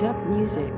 Duck music.